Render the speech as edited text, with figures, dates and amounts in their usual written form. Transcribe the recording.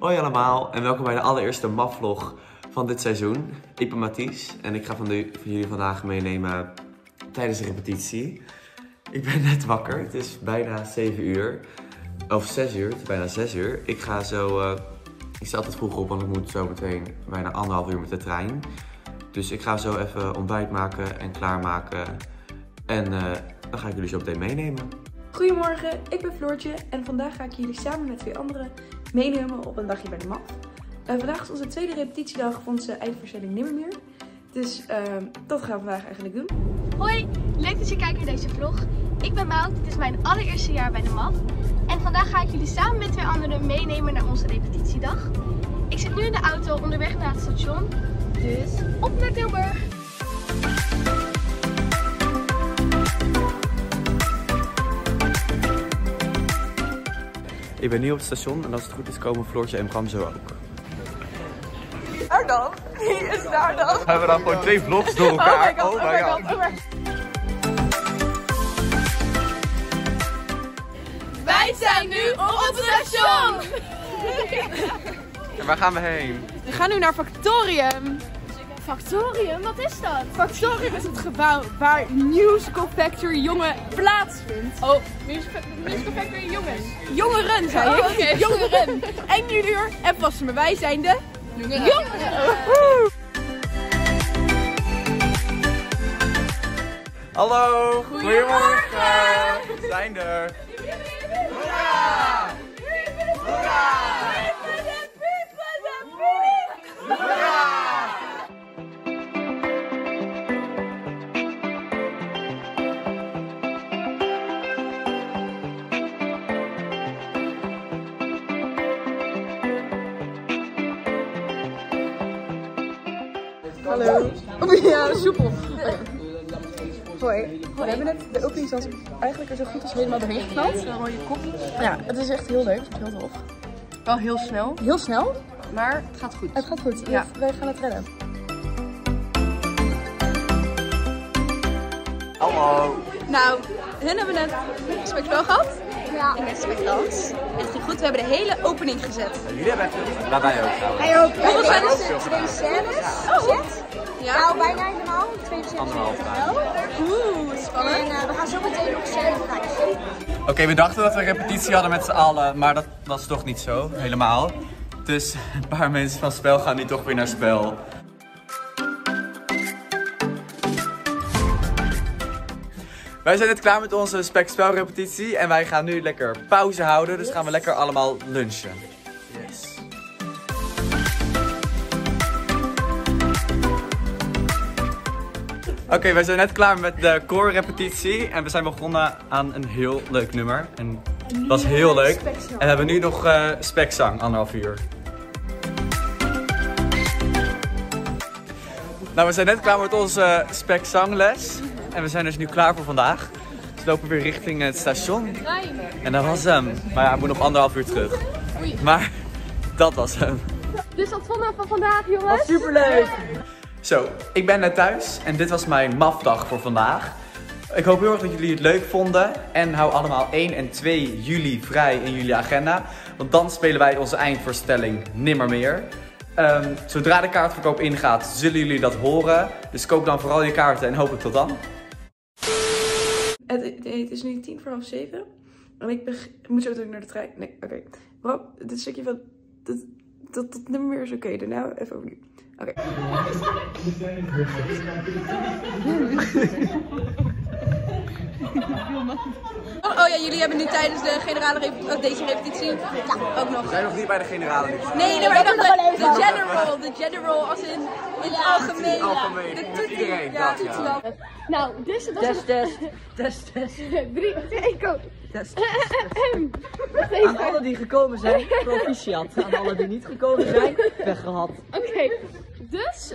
Hoi allemaal en welkom bij de allereerste MAF-vlog van dit seizoen. Ik ben Mathies en ik ga van jullie vandaag meenemen tijdens de repetitie. Ik ben net wakker, het is bijna 7 uur. Of 6 uur, het is bijna 6 uur. Ik ga zo... ik sta altijd vroeg op, want ik moet zo meteen bijna 1,5 uur met de trein. Dus ik ga zo even ontbijt maken en klaarmaken. En dan ga ik jullie zo meteen meenemen. Goedemorgen, ik ben Floortje en vandaag ga ik jullie samen met 2 anderen meenemen op een dagje bij de MAF. Vandaag is onze tweede repetitiedag van onze eindvoorstelling Nimmermeer. Dus dat gaan we vandaag eigenlijk doen. Hoi, leuk dat je kijkt naar deze vlog. Ik ben Maud, dit is mijn allereerste jaar bij de MAF. En vandaag ga ik jullie samen met 2 anderen meenemen naar onze repetitiedag. Ik zit nu in de auto onderweg naar het station, dus op naar Tilburg! Ik ben nu op het station en als het goed is komen Floortje en Bram zo ook. Daar dan? Wie is daar dan? We hebben dan gewoon 2 vlogs door elkaar. Oh my god. Wij zijn nu op het station! En waar gaan we heen? We gaan nu naar Factorium. Factorium? Wat is dat? Factorium is het gebouw waar MusicAllFactory Jongeren plaatsvindt. Oh, MusicAllFactory Jongeren, zei ik. Okay. Jongeren. En nu uur en passen maar wij zijn de... Jongeren. Hallo. Goedemorgen. We zijn er. Hoera. Hoera. Hallo. Ja, soepel. Hoi. We hebben net de opening zelfs eigenlijk er zo goed als helemaal doorheen geknald. Een mooie kop. Ja, het is echt heel leuk. Heel tof. Wel heel snel. Heel snel. Maar het gaat goed. Het gaat goed. Ja. Wij gaan het redden. Hallo. Nou, hun hebben net spektakel gehad. Ja. En net spektakel. En het ging goed. We hebben de hele opening gezet. En jullie hebben echt veel gezet. Nou, wij ook trouwens. Wij ook. Hoeveel zijn er? 2 scènes. Oh. Ja. Nou, bijna helemaal. 2 scènes. Oeh, spannend. En we gaan zo meteen nog scènes kijken. Oké, we dachten dat we repetitie hadden met z'n allen. Maar dat was toch niet zo. Helemaal. Dus een paar mensen van spel gaan nu toch weer naar spel. Wij zijn net klaar met onze spek-spelrepetitie en wij gaan nu lekker pauze houden. Dus gaan we lekker allemaal lunchen. Yes. Oké, wij zijn net klaar met de koorrepetitie en we zijn begonnen aan een heel leuk nummer. En dat was heel leuk. En we hebben nu nog spekzang, 1,5 uur. Nou, we zijn net klaar met onze spekzangles. En we zijn dus nu klaar voor vandaag. Dus we lopen weer richting het station. En dat was hem. Maar ja, ik moet nog 1,5 uur terug. Maar dat was hem. Dus dat vonden we van vandaag, jongens. Was superleuk. Zo, ik ben net thuis. En dit was mijn MAF-dag voor vandaag. Ik hoop heel erg dat jullie het leuk vonden. En hou allemaal 1 en 2 juli vrij in jullie agenda. Want dan spelen wij onze eindvoorstelling Nimmermeer. Zodra de kaartverkoop ingaat, zullen jullie dat horen. Dus koop dan vooral je kaarten en hopelijk tot dan. Het is nu 7:10. En ik moet zo natuurlijk naar de trein. Nee, oké. Wow, dit stukje van... Dat Nimmermeer is oké. Daarna even overnieuw. Oké. Oh ja, jullie hebben nu tijdens de generale repetitie, deze repetitie, ja, ook nog. We zijn nog niet bij de generale repetitie. Nee, maar hebben nog de general als in het algemeen. Algemeen, met iedereen. Ja, ja. Nou, dus het was een... Test. 3, 2, go. Test. Aan alle die gekomen zijn, proficiat. Aan alle die niet gekomen zijn, weggehad. Oké, dus...